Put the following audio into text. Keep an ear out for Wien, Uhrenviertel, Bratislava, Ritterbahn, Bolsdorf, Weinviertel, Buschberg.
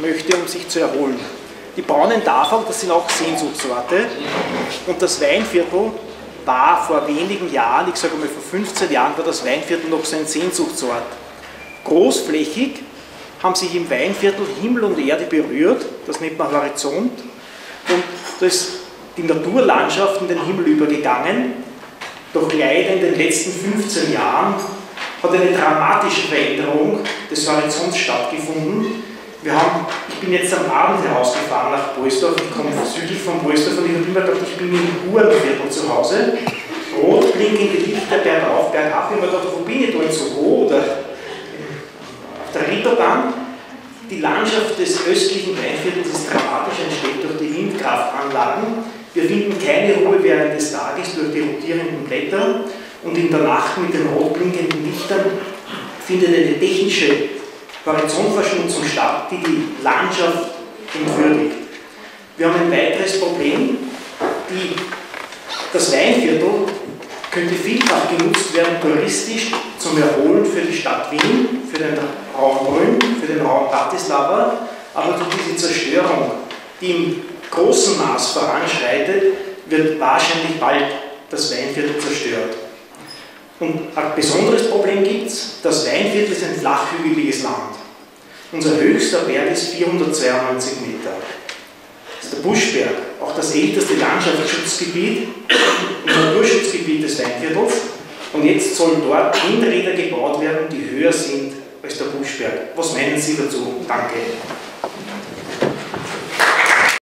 möchte, um sich zu erholen. Die braunen Tafeln, das sind auch Sehnsuchtsorte. Und das Weinviertel war vor wenigen Jahren, ich sage mal vor 15 Jahren, war das Weinviertel noch so ein Sehnsuchtsort. Großflächig haben sich im Weinviertel Himmel und Erde berührt, das nennt man Horizont. Und da ist die Naturlandschaft in den Himmel übergegangen. Doch leider in den letzten 15 Jahren hat eine dramatische Veränderung des Horizonts stattgefunden. Ich bin jetzt am Abend herausgefahren nach Bolsdorf, ich komme südlich von Bolsdorf und ich habe immer gedacht, ich bin im Uhrenviertel zu Hause. Rot blinkende Lichter bergauf, bergab, ich habe mir gedacht, wo bin ich da jetzt so hoch? Oder auf der Ritterbahn. Die Landschaft des östlichen Weinviertels ist dramatisch entstellt durch die Windkraftanlagen. Wir finden keine Ruhe während des Tages durch die rotierenden Blätter und in der Nacht mit den rot blinkenden Lichtern findet eine technische Horizontverschmutzung statt, die die Landschaft entwürdigt. Wir haben ein weiteres Problem, das Weinviertel könnte vielfach genutzt werden touristisch zum Erholen für die Stadt Wien, für den Raum Brünn, für den Raum Bratislava, aber durch diese Zerstörung, die im großen Maß voranschreitet, wird wahrscheinlich bald das Weinviertel zerstört. Und ein besonderes Problem gibt es, das Weinviertel ist ein flachhügeliges Land. Unser höchster Berg ist 492 Meter. Das ist der Buschberg, auch das älteste Landschaftsschutzgebiet und Naturschutzgebiet des Weinviertels. Und jetzt sollen dort Windräder gebaut werden, die höher sind als der Buschberg. Was meinen Sie dazu? Danke.